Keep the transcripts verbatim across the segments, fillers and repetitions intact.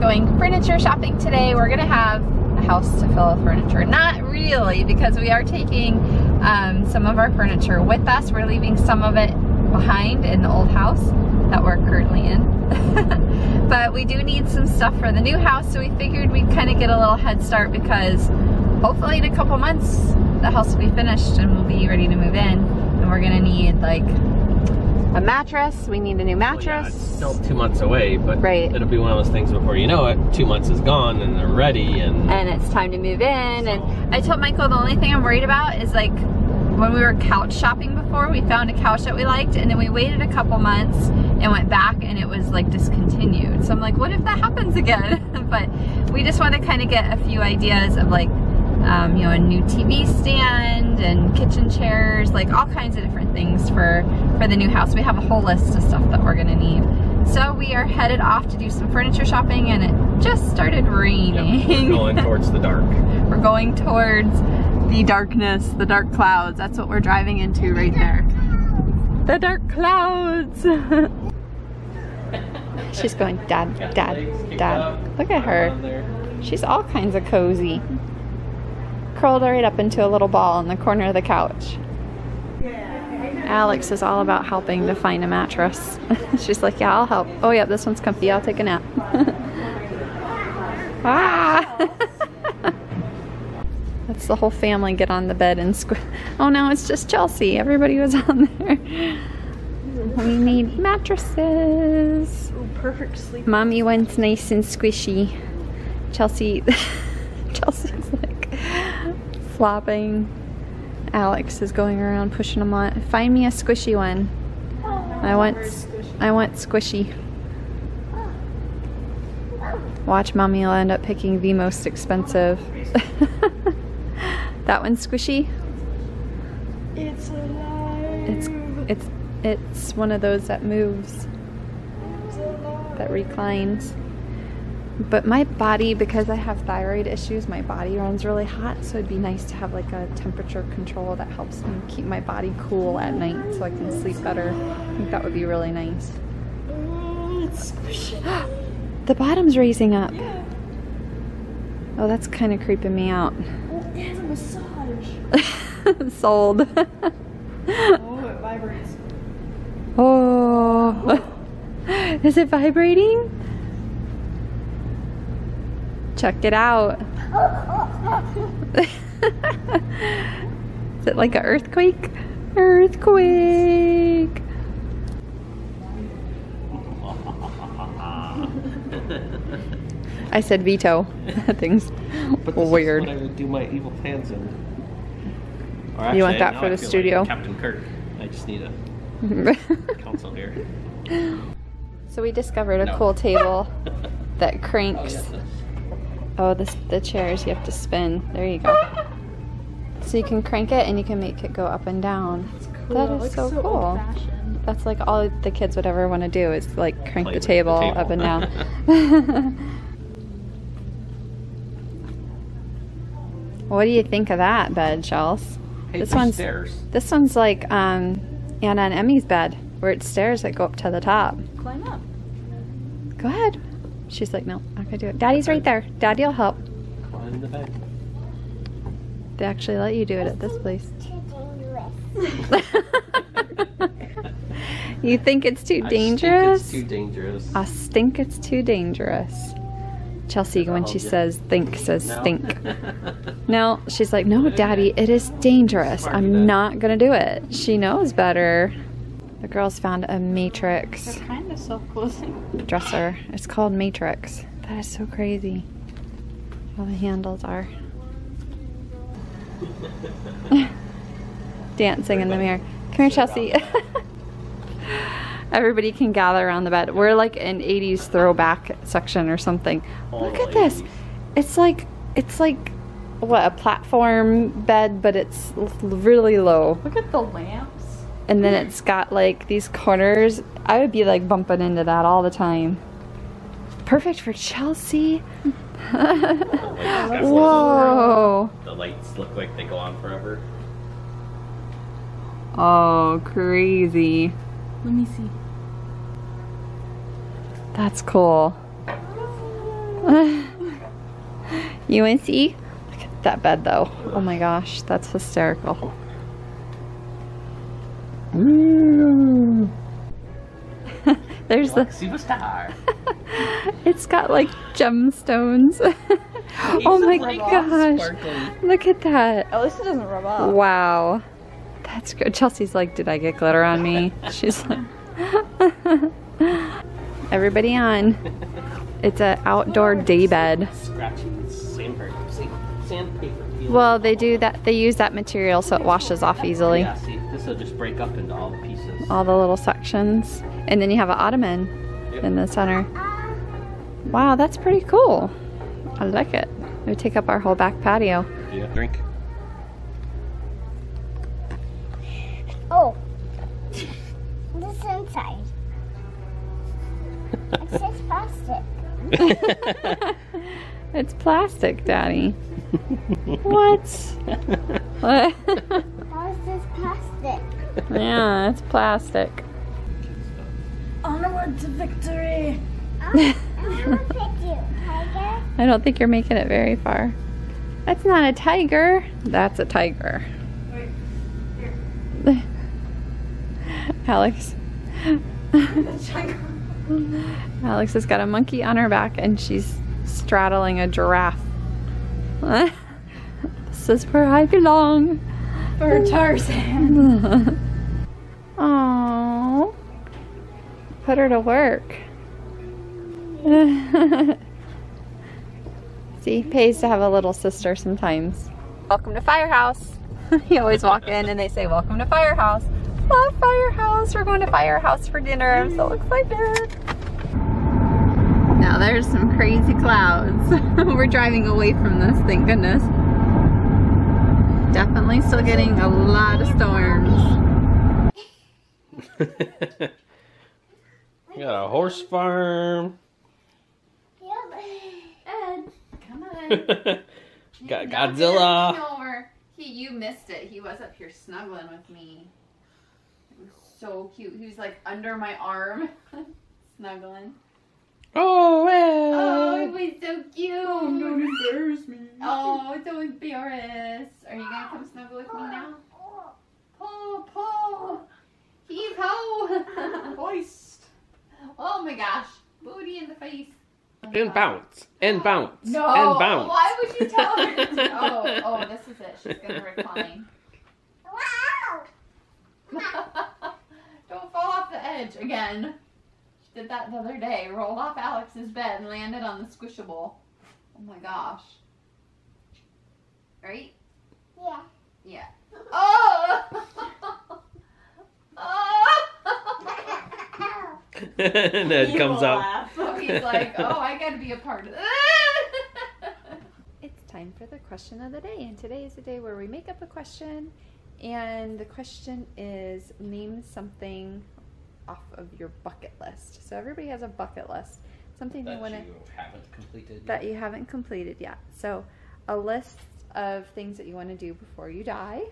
going furniture shopping today. We're gonna have a house to fill with furniture. Not really, because we are taking um, some of our furniture with us. We're leaving some of it behind in the old house that we're currently in. But we do need some stuff for the new house, so we figured we'd kind of get a little head start, because hopefully in a couple months the house will be finished and we'll be ready to move in. And we're gonna need like a mattress. We need a new mattress. Well, yeah, it's still two months away, but right. It'll be one of those things before you know it, two months is gone and they're ready, and and it's time to move in. So. And I told Michael the only thing I'm worried about is, like, when we were couch shopping before, we found a couch that we liked, and then we waited a couple months and went back and it was like discontinued. So I'm like, what if that happens again? But we just want to kind of get a few ideas of, like, Um, you know, a new T V stand and kitchen chairs, like all kinds of different things for, for the new house. We have a whole list of stuff that we're gonna need. So we are headed off to do some furniture shopping, and it just started raining. Yep, we're going towards the dark. We're going towards the darkness, the dark clouds. That's what we're driving into right there. The dark clouds. She's going, dad, dad, dad. Look at her. She's all kinds of cozy. Curled right up into a little ball in the corner of the couch. Yeah. Alex is all about helping to find a mattress. She's like, yeah, I'll help. Oh yeah, this one's comfy, I'll take a nap. Ah! That's the whole family get on the bed and squish. Oh no, it's just Chelsea. Everybody was on there. We need mattresses. Ooh, perfect sleep. Mommy wants nice and squishy. Chelsea, Chelsea's like flopping. Alex is going around pushing them on. Find me a squishy one. Oh, I want squishy. I want squishy. Watch, mommy will end up picking the most expensive. That one's squishy. It's alive. It's it's it's one of those that moves. That reclines. But my body, because I have thyroid issues, my body runs really hot, so it'd be nice to have like a temperature control that helps me keep my body cool at night so I can sleep better. I think that would be really nice. The bottom's raising up. Yeah. Oh, that's kind of creeping me out. Well, it's a massage. Sold. Oh, it vibrates. Oh. Is it vibrating? Check it out. Is it like an earthquake? Earthquake. I said veto. That thing's but this weird. Is what I would do my evil plans in. Or actually, you want that for the studio? Like Captain Kirk. I just need a console here. So we discovered a no. cool table that cranks. Oh, yeah. Oh, this, the chairs you have to spin. There you go. So you can crank it and you can make it go up and down. That's cool. That is so, so cool. That's like all the kids would ever want to do is like crank the table, the table up and down. What do you think of that bed, Chels? Hey, this one's stairs. This one's like um, Anna and Emmy's bed, where it's stairs that go up to the top. Climb up. Go ahead. She's like, no, I can do it. Daddy's right there. Daddy'll help. Climb the bed. They actually let you do it at this place. You think it's too dangerous? I think it's too dangerous. I think it's too dangerous. Chelsea, when she says think, says think. No, she's like, no, Daddy, it is dangerous. I'm not gonna do it. She knows better. The girls found a matrix. They're kind of self-closing. Dresser. It's called Matrix. That is so crazy. How the handles are. Dancing in the mirror. Come here, Chelsea. Everybody can gather around the bed. We're like an eighties throwback section or something. Look at this. It's like, it's like, what, a platform bed, but it's really low. Look at the lamp. And then it's got like these corners. I would be like bumping into that all the time. Perfect for Chelsea. Whoa. The lights look like they go on forever. Oh, crazy. Let me see. That's cool. U N C? Look at that bed though. Oh my gosh, that's hysterical. Ooh. There's the superstar. It's got like gemstones. Oh my gosh. Sparkly. Look at that. At least it doesn't rub off. Wow. That's good. Chelsea's like, did I get glitter on me? She's like, everybody on. It's an outdoor day bed. Scratching sandpaper. Sandpaper. Well, they do that. They use that material so it washes off easily. Yeah, see, this will just break up into all the pieces. All the little sections. And then you have an ottoman yep. in the center. Wow, that's pretty cool. I like it. It would take up our whole back patio. Yeah, drink. Oh, this is inside. It says plastic. It's plastic, Daddy. What? What? How is this plastic? Yeah, it's plastic. Onward to victory. Oh, I will pick you, tiger. I don't think you're making it very far. That's not a tiger. That's a tiger. Wait, Alex. Alex has got a monkey on her back and she's straddling a giraffe. This is where I belong. For Tarzan. Aww. Put her to work. See, pays to have a little sister sometimes. Welcome to Firehouse. You always walk in and they say, welcome to Firehouse. Love Firehouse. We're going to Firehouse for dinner. I'm so excited. Now there's some crazy clouds. We're driving away from this, thank goodness. Definitely still getting a lot of storms. We got a horse farm. Yep. Ed, come on. Got Godzilla. He, you missed it. He was up here snuggling with me. It was so cute. He was like under my arm, snuggling. Oh, Ed. Oh, it was so cute. Oh, don't embarrass me. Oh, don't embarrass. Are you gonna come snuggle with me now? Pull, pull, heave ho, hoist. Oh my gosh, booty in the face. Oh, and God. Bounce, and bounce, no. and bounce. Why would you tell her? oh, oh, this is it. She's gonna recline. Wow! Don't fall off the edge again. She did that the other day. Rolled off Alex's bed and landed on the squishable. Oh my gosh! Right? Yeah. Yeah. Oh! Oh! And Ed comes out. So he's like, oh, I gotta be a part of this. It's time for the question of the day, and today is the day where we make up a question, and the question is, name something off of your bucket list. So everybody has a bucket list, something that you want to haven't completed that yet. you haven't completed yet. So a list of things that you want to do before you die,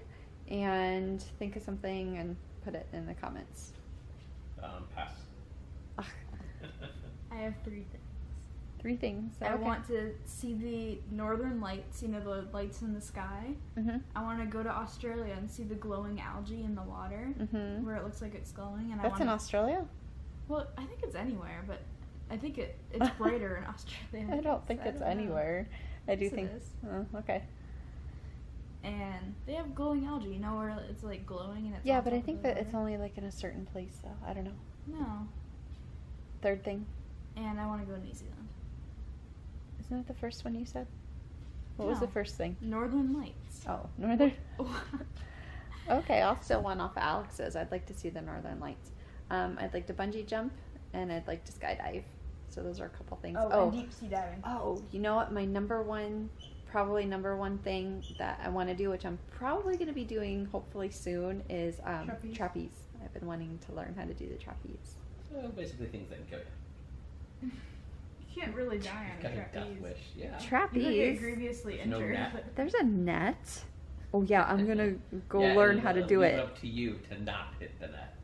and think of something and put it in the comments. Um, pass. I have three things. Three things. I okay. want to see the northern lights, you know, the lights in the sky. Mm-hmm. I want to go to Australia and see the glowing algae in the water, mm-hmm. where it looks like it's glowing. And That's I want in to... Australia? Well, I think it's anywhere, but I think it it's brighter in Australia. I don't think so it's I don't anywhere. Know. I do yes, think. It is. Oh, okay. And they have glowing algae, you know, where it's like glowing and it's. Yeah, but I think that water. It's only like in a certain place, though. So I don't know. No. Third thing. And I want to go to New Zealand. Isn't that the first one you said? What no. was the first thing? Northern Lights. Oh, Northern. Okay, I'll steal one off of Alex's. I'd like to see the Northern Lights. Um, I'd like to bungee jump, and I'd like to skydive. So those are a couple things. Oh, oh. And deep sea diving. Oh, you know what? My number one, probably number one thing that I want to do, which I'm probably going to be doing hopefully soon, is um, trapeze. trapeze. I've been wanting to learn how to do the trapeze. Well, basically things that kill you. You can't really die on a trapeze. Wish, yeah. Trapeze. You get grievously injured. No net. There's a net. Oh yeah, I'm gonna go yeah, learn how to do it. It's up to you to not hit the net.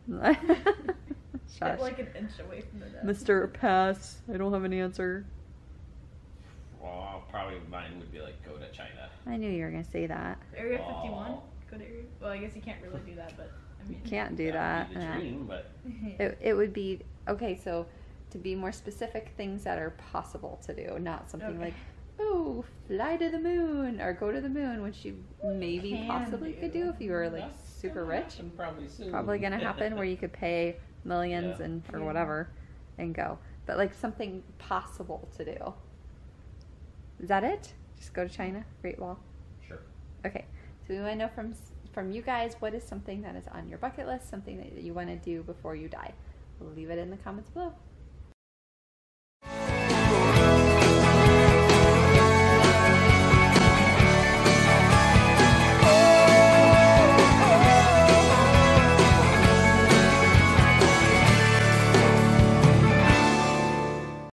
Get like an inch away from the net. Mister Pass. I don't have an answer. Well, probably mine would be like, go to China. I knew you were going to say that. Area fifty-one? Oh. Go to Area... Well, I guess you can't really do that, but... I mean, you can't do that. That would be the dream, but... It, it would be... Okay, so to be more specific, things that are possible to do, not something okay. like, oh, fly to the moon or go to the moon, which you maybe possibly do. could do if you were like That's super gonna rich. Probably soon. Probably going to happen where you could pay millions yeah. and or yeah. whatever and go. But like something possible to do. Is that it? Just go to China, Great Wall? Sure. Okay, so we want to know from from you guys, what is something that is on your bucket list, something that you want to do before you die? Leave it in the comments below.